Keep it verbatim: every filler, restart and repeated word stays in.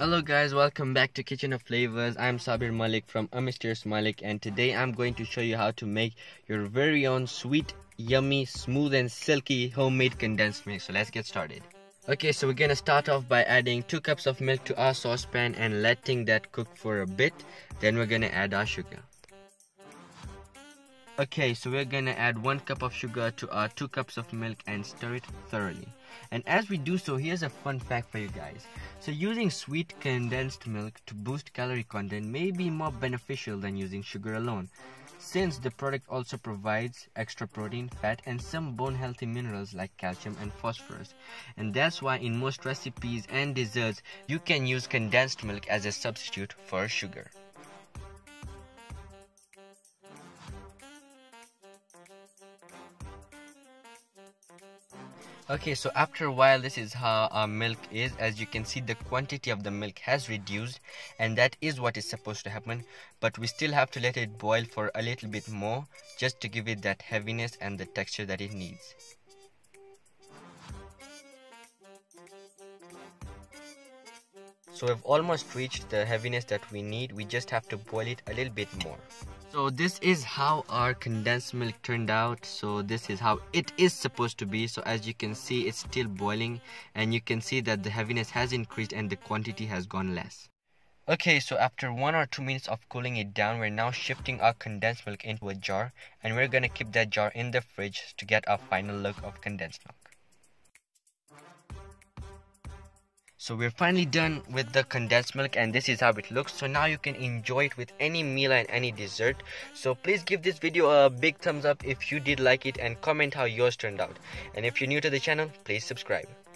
Hello guys, welcome back to Kitchen of Flavors. I'm Sabir Malik from Amysterious Malik, and today I'm going to show you how to make your very own sweet, yummy, smooth and silky homemade condensed milk. So let's get started. Okay, so we're gonna start off by adding two cups of milk to our saucepan and letting that cook for a bit. Then we're gonna add our sugar. Okay, so we're gonna add one cup of sugar to our two cups of milk and stir it thoroughly. And as we do so, here's a fun fact for you guys. So using sweet condensed milk to boost calorie content may be more beneficial than using sugar alone, since the product also provides extra protein, fat and some bone healthy minerals like calcium and phosphorus. And that's why in most recipes and desserts, you can use condensed milk as a substitute for sugar. Okay, so after a while, this is how our milk is. As you can see, the quantity of the milk has reduced, and that is what is supposed to happen, but we still have to let it boil for a little bit more just to give it that heaviness and the texture that it needs. So we've almost reached the heaviness that we need. We just have to boil it a little bit more. So this is how our condensed milk turned out. So this is how it is supposed to be. So as you can see, it's still boiling, and you can see that the heaviness has increased and the quantity has gone less. Okay, so after one or two minutes of cooling it down, we're now shifting our condensed milk into a jar, and we're gonna keep that jar in the fridge to get our final look of condensed milk. So we're finally done with the condensed milk, and this is how it looks. So now you can enjoy it with any meal and any dessert. So please give this video a big thumbs up if you did like it, and comment how yours turned out. And if you're new to the channel, please subscribe.